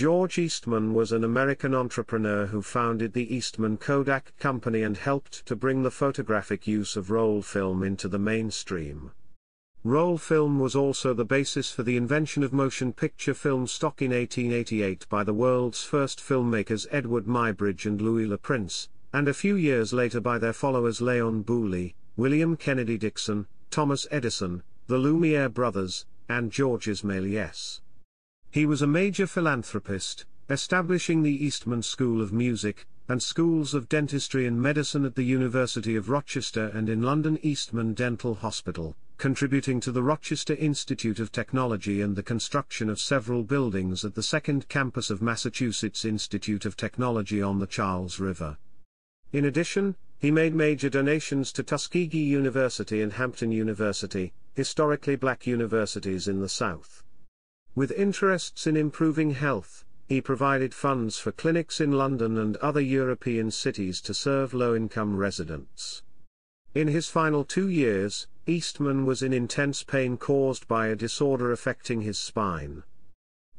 George Eastman was an American entrepreneur who founded the Eastman Kodak Company and helped to bring the photographic use of roll film into the mainstream. Roll film was also the basis for the invention of motion picture film stock in 1888 by the world's first filmmakers Eadweard Muybridge and Louis Le Prince, and a few years later by their followers Léon Bouly, William Kennedy Dickson, Thomas Edison, the Lumière brothers, and Georges Méliès. He was a major philanthropist, establishing the Eastman School of Music, and schools of dentistry and medicine at the University of Rochester and in London Eastman Dental Hospital, contributing to the Rochester Institute of Technology and the construction of several buildings at the second campus of Massachusetts Institute of Technology on the Charles River. In addition, he made major donations to Tuskegee University and Hampton University, historically black universities in the South. With interests in improving health, he provided funds for clinics in London and other European cities to serve low-income residents. In his final 2 years, Eastman was in intense pain caused by a disorder affecting his spine.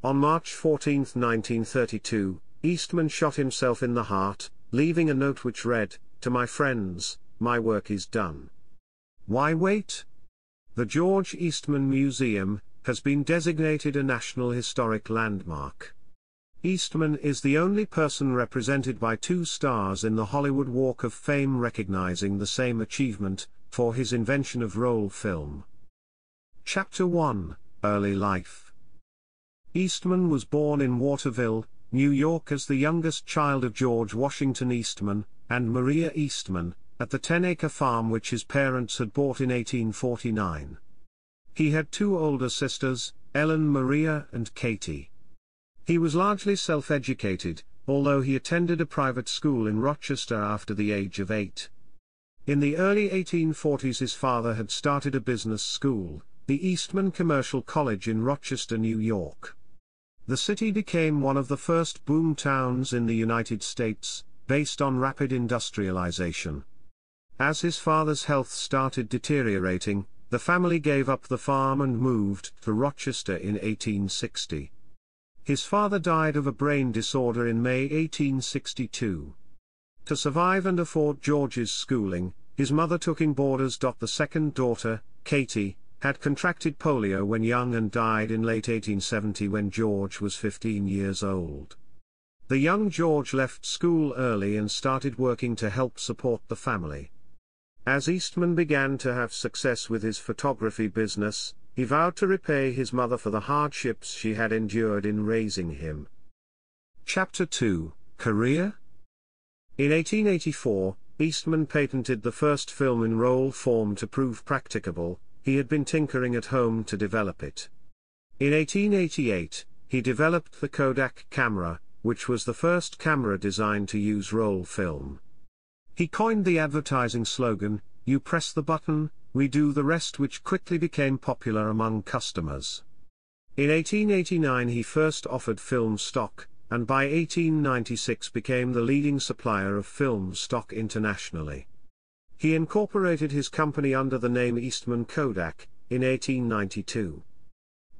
On March 14, 1932, Eastman shot himself in the heart, leaving a note which read, "To my friends, my work is done. Why wait?" The George Eastman Museum has been designated a National Historic Landmark. Eastman is the only person represented by 2 stars in the Hollywood Walk of Fame recognizing the same achievement, for his invention of roll film. Chapter 1, Early Life. Eastman was born in Waterville, New York as the youngest child of George Washington Eastman, and Maria Eastman, at the 10-acre farm which his parents had bought in 1849. He had 2 older sisters, Ellen Maria and Katie. He was largely self-educated, although he attended a private school in Rochester after the age of 8. In the early 1840s his father had started a business school, the Eastman Commercial College in Rochester, New York. The city became one of the first boom towns in the United States, based on rapid industrialization. As his father's health started deteriorating, the family gave up the farm and moved to Rochester in 1860. His father died of a brain disorder in May 1862. To survive and afford George's schooling, his mother took in boarders. The second daughter, Katie, had contracted polio when young and died in late 1870 when George was 15 years old. The young George left school early and started working to help support the family. As Eastman began to have success with his photography business, he vowed to repay his mother for the hardships she had endured in raising him. Chapter 2, Career. In 1884, Eastman patented the first film in roll form to prove practicable. He had been tinkering at home to develop it. In 1888, he developed the Kodak camera, which was the first camera designed to use roll film. He coined the advertising slogan, "You press the button, we do the rest," which quickly became popular among customers. In 1889 he first offered film stock, and by 1896 became the leading supplier of film stock internationally. He incorporated his company under the name Eastman Kodak, in 1892.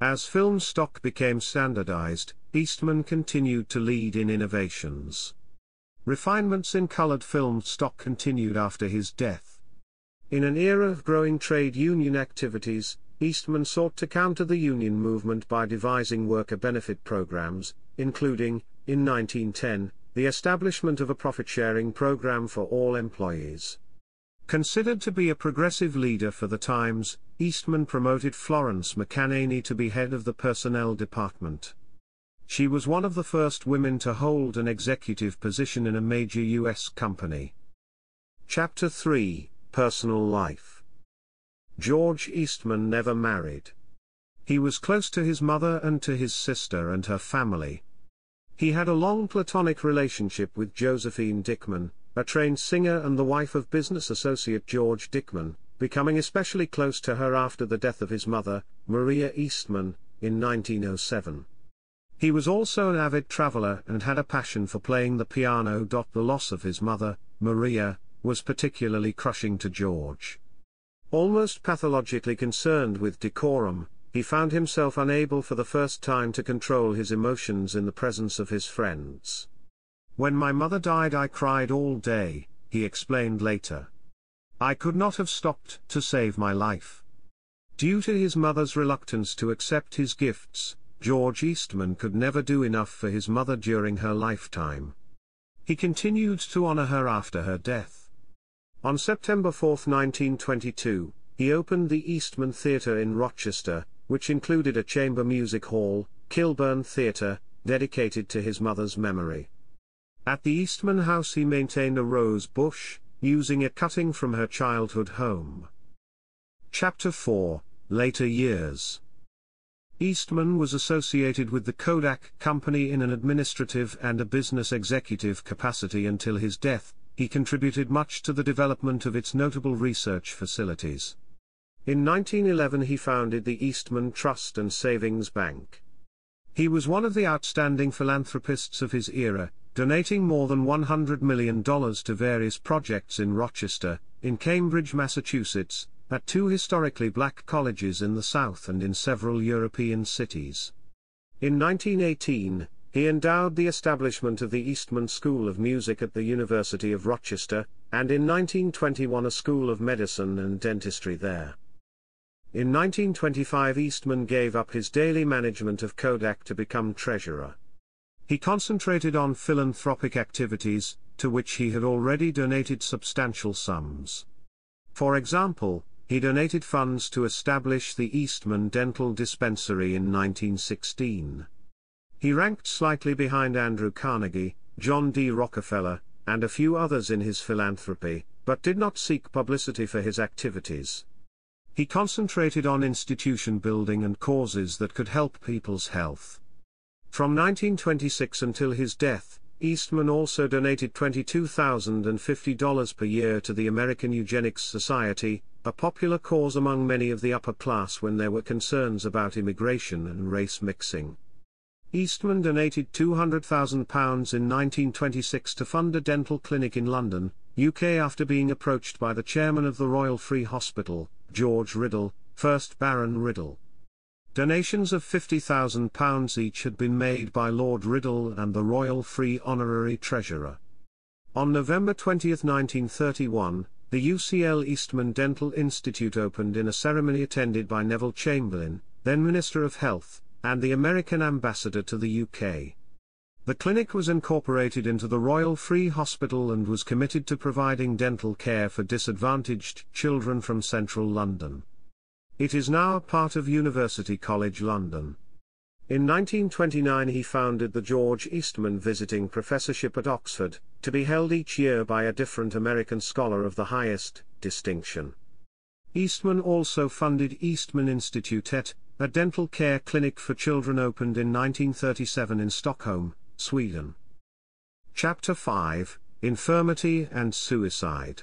As film stock became standardized, Eastman continued to lead in innovations. Refinements in colored film stock continued after his death. In an era of growing trade union activities, Eastman sought to counter the union movement by devising worker benefit programs, including, in 1910, the establishment of a profit-sharing program for all employees. Considered to be a progressive leader for the times, Eastman promoted Florence McCannaney to be head of the personnel department. She was one of the first women to hold an executive position in a major U.S. company. Chapter 3, Personal Life. George Eastman never married. He was close to his mother and to his sister and her family. He had a long platonic relationship with Josephine Dickman, a trained singer and the wife of business associate George Dickman, becoming especially close to her after the death of his mother, Maria Eastman, in 1907. He was also an avid traveler and had a passion for playing the piano. The loss of his mother, Maria, was particularly crushing to George. Almost pathologically concerned with decorum, he found himself unable for the first time to control his emotions in the presence of his friends. "When my mother died, I cried all day," he explained later. "I could not have stopped to save my life." Due to his mother's reluctance to accept his gifts, George Eastman could never do enough for his mother during her lifetime. He continued to honor her after her death. On September 4, 1922, he opened the Eastman Theatre in Rochester, which included a chamber music hall, Kilburn Theatre, dedicated to his mother's memory. At the Eastman house he maintained a rose bush, using a cutting from her childhood home. Chapter 4, Later Years. Eastman was associated with the Kodak Company in an administrative and a business executive capacity until his death. He contributed much to the development of its notable research facilities. In 1911 he founded the Eastman Trust and Savings Bank. He was one of the outstanding philanthropists of his era, donating more than $100 million to various projects in Rochester, in Cambridge, Massachusetts, at two historically black colleges in the South and in several European cities. In 1918, he endowed the establishment of the Eastman School of Music at the University of Rochester, and in 1921 a School of Medicine and Dentistry there. In 1925 Eastman gave up his daily management of Kodak to become treasurer. He concentrated on philanthropic activities, to which he had already donated substantial sums. For example, he donated funds to establish the Eastman Dental Dispensary in 1916. He ranked slightly behind Andrew Carnegie, John D. Rockefeller, and a few others in his philanthropy, but did not seek publicity for his activities. He concentrated on institution building and causes that could help people's health. From 1926 until his death, Eastman also donated $22,050 per year to the American Eugenics Society, a popular cause among many of the upper class when there were concerns about immigration and race mixing. Eastman donated £200,000 in 1926 to fund a dental clinic in London, UK after being approached by the chairman of the Royal Free Hospital, George Riddell, 1st Baron Riddell. Donations of £50,000 each had been made by Lord Riddell and the Royal Free Honorary Treasurer. On November 20, 1931, the UCL Eastman Dental Institute opened in a ceremony attended by Neville Chamberlain, then Minister of Health, and the American ambassador to the UK. The clinic was incorporated into the Royal Free Hospital and was committed to providing dental care for disadvantaged children from central London. It is now a part of University College London. In 1929 he founded the George Eastman Visiting Professorship at Oxford, to be held each year by a different American scholar of the highest distinction. Eastman also funded Eastman Institutet, a dental care clinic for children opened in 1937 in Stockholm, Sweden. Chapter 5, Infirmity and Suicide.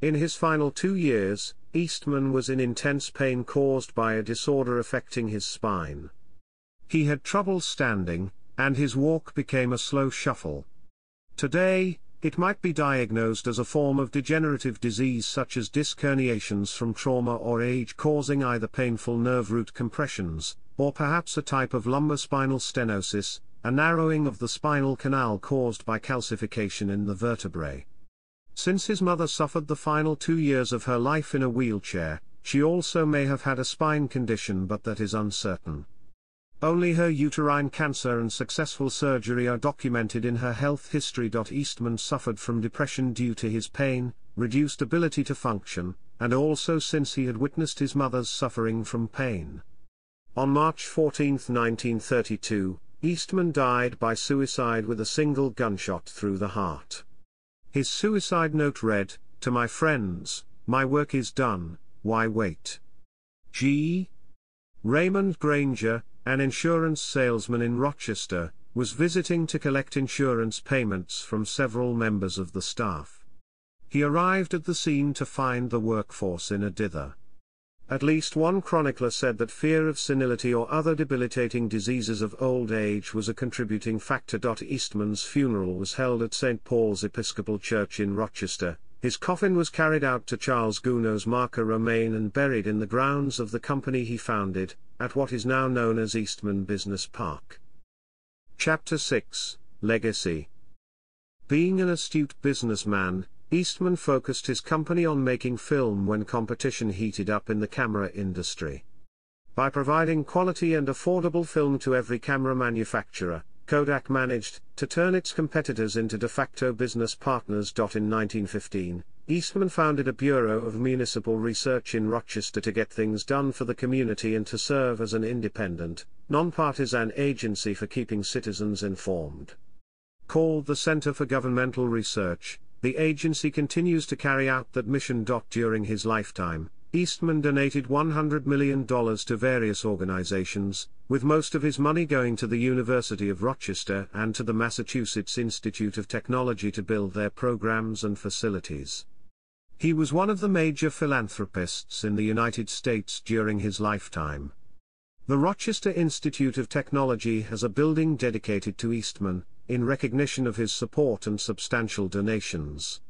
In his final 2 years, Eastman was in intense pain caused by a disorder affecting his spine. He had trouble standing, and his walk became a slow shuffle. Today, it might be diagnosed as a form of degenerative disease such as disc herniations from trauma or age causing either painful nerve root compressions, or perhaps a type of lumbar spinal stenosis, a narrowing of the spinal canal caused by calcification in the vertebrae. Since his mother suffered the final 2 years of her life in a wheelchair, she also may have had a spine condition, but that is uncertain. Only her uterine cancer and successful surgery are documented in her health history. Eastman suffered from depression due to his pain, reduced ability to function, and also since he had witnessed his mother's suffering from pain. On March 14, 1932, Eastman died by suicide with a single gunshot through the heart. His suicide note read, "To my friends, my work is done, why wait?" G. Raymond Granger, an insurance salesman in Rochester, was visiting to collect insurance payments from several members of the staff. He arrived at the scene to find the workforce in a dither. At least one chronicler said that fear of senility or other debilitating diseases of old age was a contributing factor. Eastman's funeral was held at St. Paul's Episcopal Church in Rochester, His coffin was carried out to Charles Gounod's Marca Romaine and buried in the grounds of the company he founded, at what is now known as Eastman Business Park. Chapter 6, Legacy. Being an astute businessman, Eastman focused his company on making film when competition heated up in the camera industry. By providing quality and affordable film to every camera manufacturer, Kodak managed to turn its competitors into de facto business partners. In 1915, Eastman founded a Bureau of Municipal Research in Rochester to get things done for the community and to serve as an independent, non-partisan agency for keeping citizens informed. Called the Center for Governmental Research, the agency continues to carry out that mission. During his lifetime, Eastman donated $100 million to various organizations, with most of his money going to the University of Rochester and to the Massachusetts Institute of Technology to build their programs and facilities. He was one of the major philanthropists in the United States during his lifetime. The Rochester Institute of Technology has a building dedicated to Eastman, in recognition of his support and substantial donations.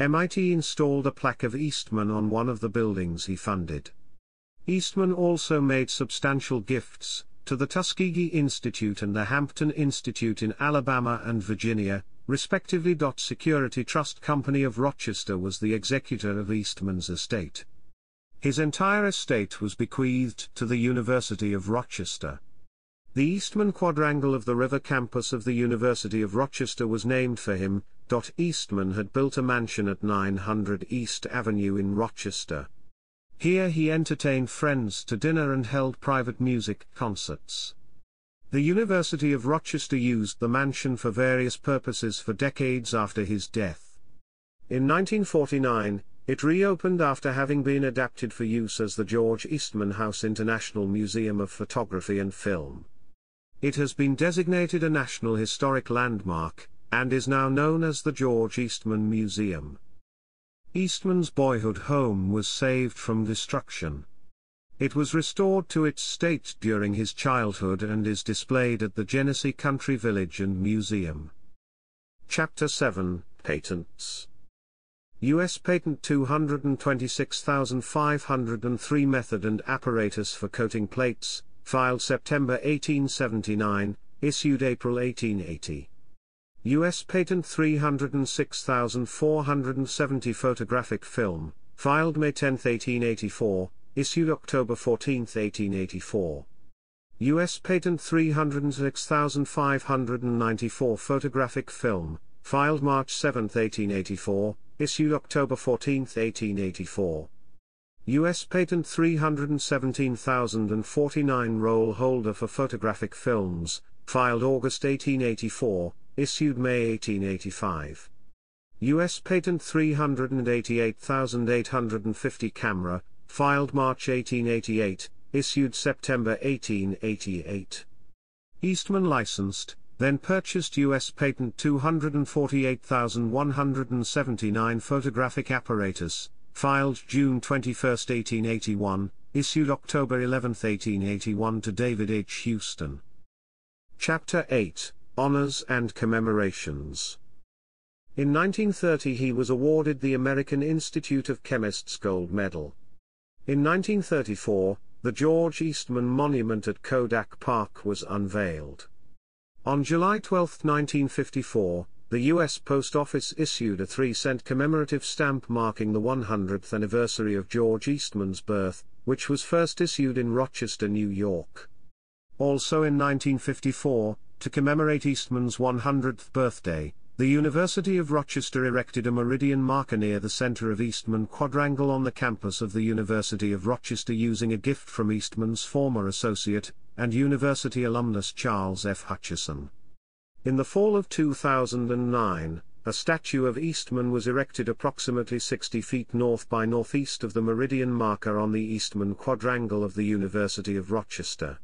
MIT installed a plaque of Eastman on one of the buildings he funded. Eastman also made substantial gifts to the Tuskegee Institute and the Hampton Institute in Alabama and Virginia, respectively. Security Trust Company of Rochester was the executor of Eastman's estate. His entire estate was bequeathed to the University of Rochester. The Eastman Quadrangle of the River campus of the University of Rochester was named for him. Eastman had built a mansion at 900 East Avenue in Rochester. Here he entertained friends to dinner and held private music concerts. The University of Rochester used the mansion for various purposes for decades after his death. In 1949, it reopened after having been adapted for use as the George Eastman House International Museum of Photography and Film. It has been designated a National Historic Landmark, and is now known as the George Eastman Museum. Eastman's boyhood home was saved from destruction. It was restored to its state during his childhood and is displayed at the Genesee Country Village and Museum. Chapter 7, Patents. U.S. Patent 226,503 Method and Apparatus for Coating Plates, filed September 1879, issued April 1880. U.S. Patent 306,470 Photographic Film, filed May 10, 1884, issued October 14, 1884. U.S. Patent 306,594 Photographic Film, filed March 7, 1884, issued October 14, 1884. U.S. Patent 317,049 Roll Holder for Photographic Films, filed August 1884, issued May 1885. U.S. Patent 388,850 Camera, filed March 1888, issued September 1888. Eastman licensed, then purchased U.S. Patent 248,179 Photographic Apparatus, filed June 21, 1881, issued October 11, 1881 to David H. Houston. Chapter 8, Honors and Commemorations. In 1930 he was awarded the American Institute of Chemists Gold Medal. In 1934, the George Eastman Monument at Kodak Park was unveiled. On July 12, 1954, the U.S. Post Office issued a 3-cent commemorative stamp marking the 100th anniversary of George Eastman's birth, which was first issued in Rochester, New York. Also in 1954, to commemorate Eastman's 100th birthday, the University of Rochester erected a meridian marker near the center of Eastman Quadrangle on the campus of the University of Rochester using a gift from Eastman's former associate and university alumnus Charles F. Hutchison. In the fall of 2009, a statue of Eastman was erected approximately 60 feet north by northeast of the meridian marker on the Eastman Quadrangle of the University of Rochester.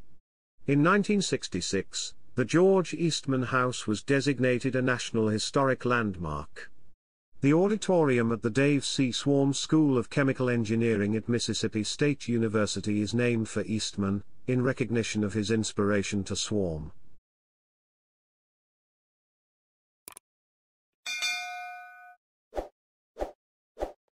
In 1966, the George Eastman House was designated a National Historic Landmark. The auditorium at the Dave C. Swarm School of Chemical Engineering at Mississippi State University is named for Eastman, in recognition of his inspiration to Swarm.